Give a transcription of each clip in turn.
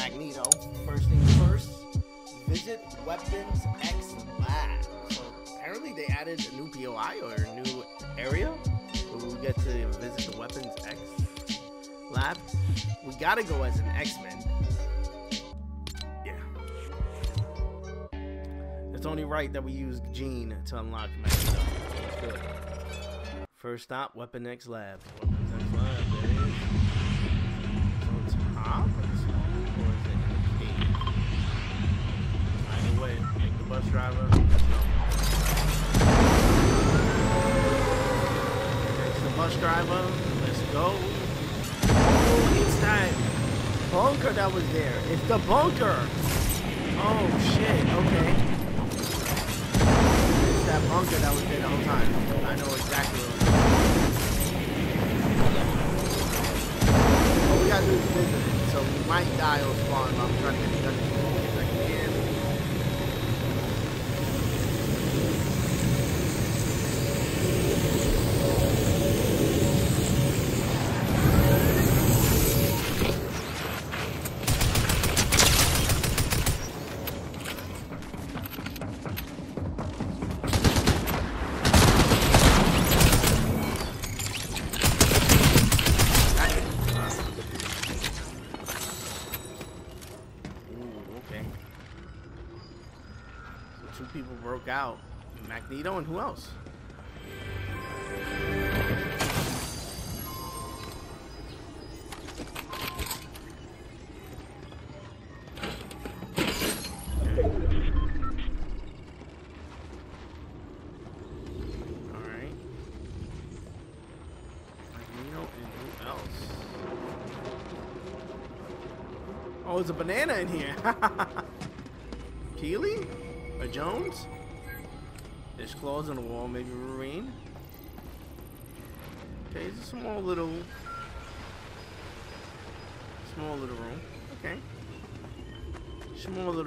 Magneto. First things first, visit Weapon X Lab. So apparently they added a new POI or a new area where we get to visit the Weapon X Lab. We gotta go as an X-Men. Yeah. It's only right that we use Gene to unlock Magneto. Let's do it. First stop, Weapon X Lab. Bus driver. It's the bus driver. Let's go. Oh, it's that bunker that was there. It's the bunker. Oh shit. Okay. It's that bunker that was there the whole time. I know exactly what it was. What we gotta do is visit it. So we might die or spawn. I'm trying to get it. Two people broke out, Magneto and who else? Okay. All right. Magneto and who else? Oh, there's a banana in here. Peely? A Jones? There's claws on the wall, maybe Marine. Okay, it's a small little room. Okay. Small little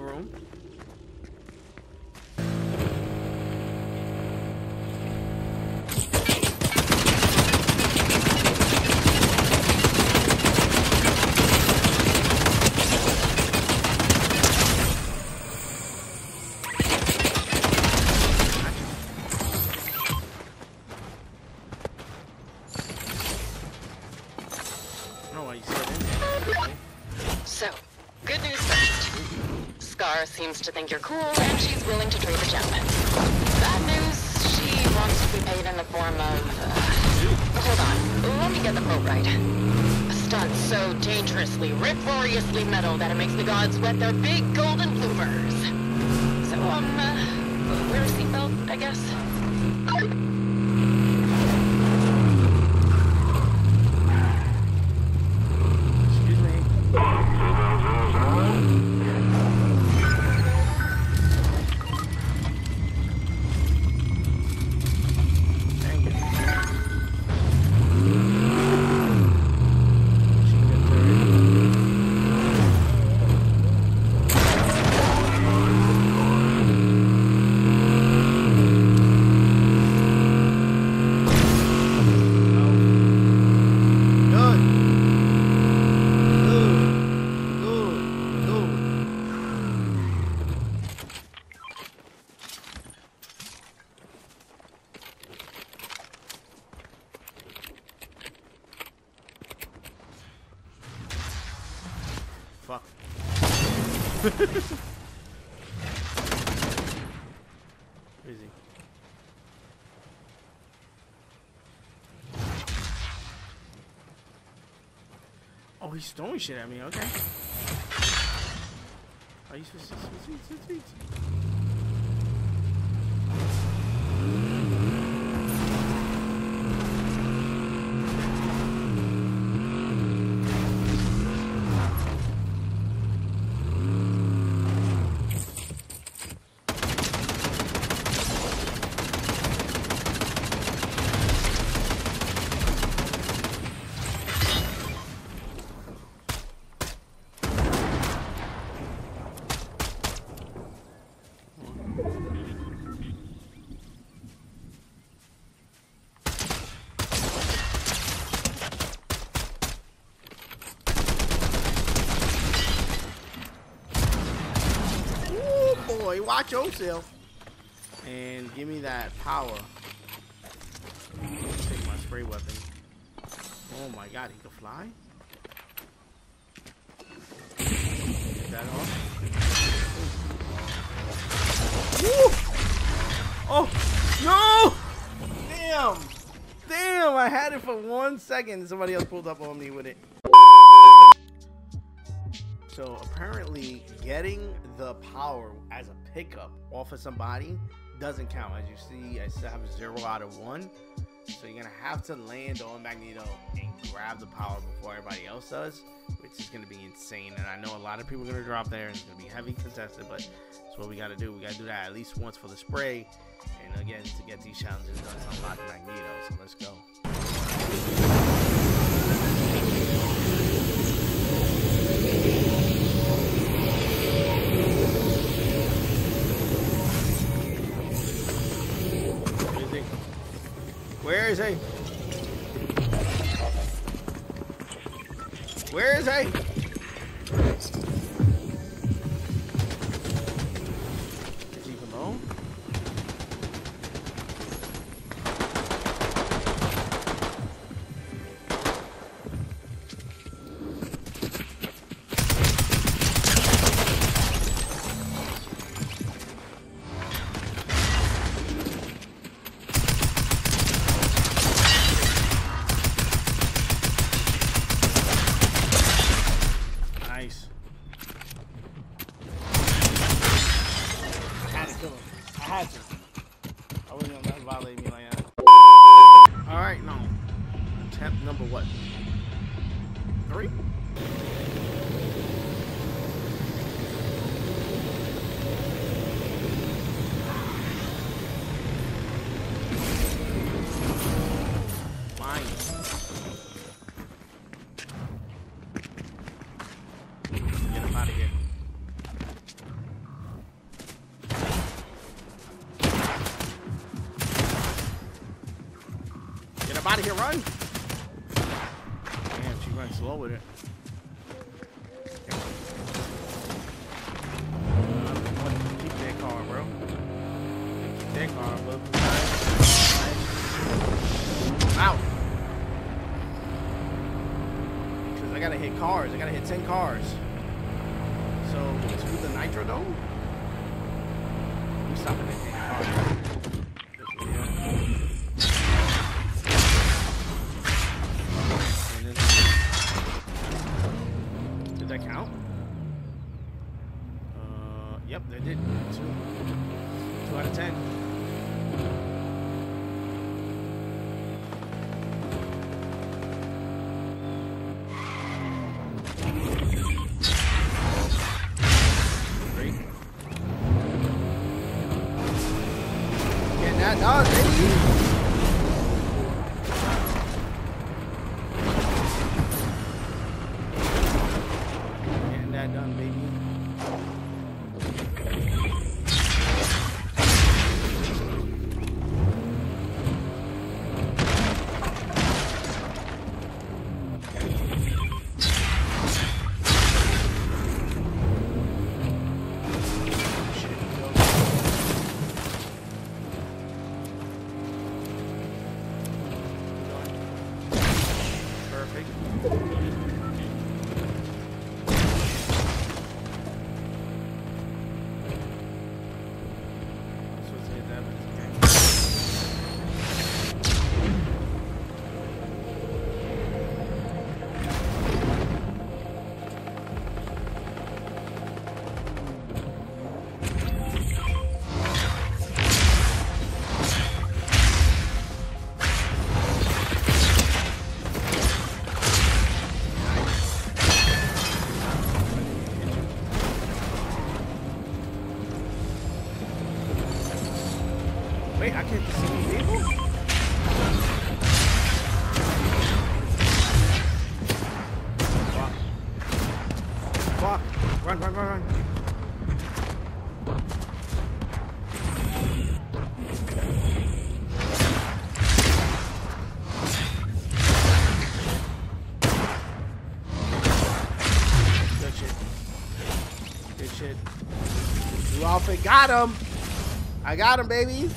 room. Seems to think you're cool, and she's willing to trade adjustments. Bad news, she wants to be paid in the form of... hold on, let me get the quote right. A stunt so dangerously, riproriously metal that it makes the gods wet their big golden bloopers. So, wear a seatbelt, I guess. Fuck. Where is he? Oh, he's throwing shit at me, okay. Are you supposed to boy, watch yourself. And give me that power. Take my spray weapon. Oh my god, he can fly? Get that off. Woo! Oh, no! Damn! Damn, I had it for 1 second. Somebody else pulled up on me with it. So apparently getting the power as a pickup off of somebody doesn't count. As you see, I still have 0 out of 1. So you're gonna have to land on Magneto and grab the power before everybody else does, which is gonna be insane. And I know a lot of people are gonna drop there and it's gonna be heavy contested, but that's what we gotta do. We gotta do that at least once for the spray. And again, to get these challenges done, to unlock Magneto. So let's go. Where is he? Where is he? Is he alone? Out of here, run! Damn, she runs slow with it. Keep that car, bro. Keep that car, bro. Ow! Because I gotta hit cars. I gotta hit 10 cars. So, let's do the nitro dome. We stopping at 10 cars. Yep, they did. 2 out of 10. Great. Getting that dog, baby. Getting that done, baby. Wait, I can't see these people? Fuck. Fuck. Run, run, run, run. Good shit. Good shit. You off it. Got him. I got him, baby.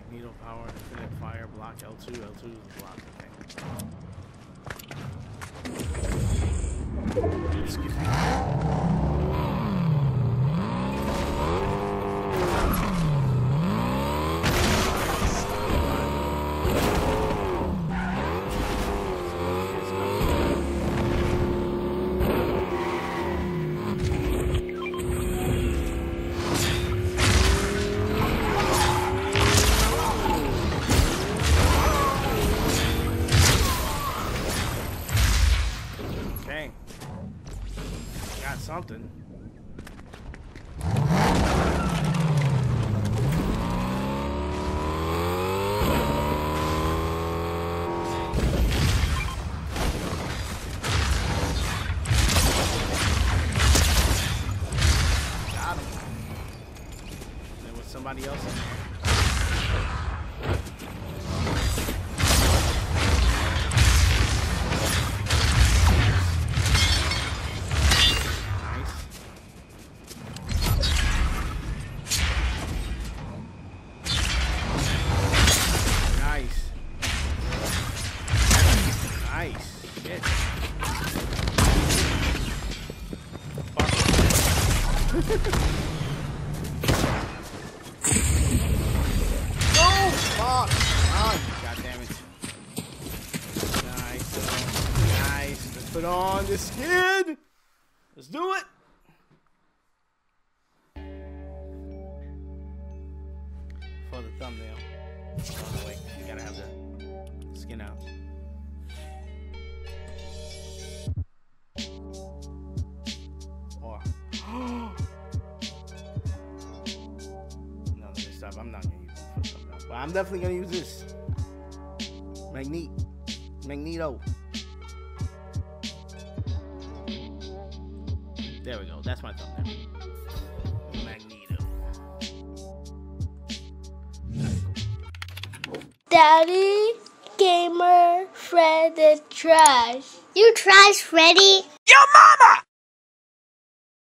Magneto power, infinite fire, block L2. L2 is the block. Okay. Excuse me. Something. Got him. There was somebody else in there. Put on this skin. Let's do it. For the thumbnail. Oh, wait, you gotta have the skin out. Or. No, let me stop. I'm not gonna use it for the thumbnail. But I'm definitely gonna use this. Magneto. There we go. That's my thumbnail. Magneto. Daddy, Gamer, Fred, and Trash. You trash, Freddy? Your mama!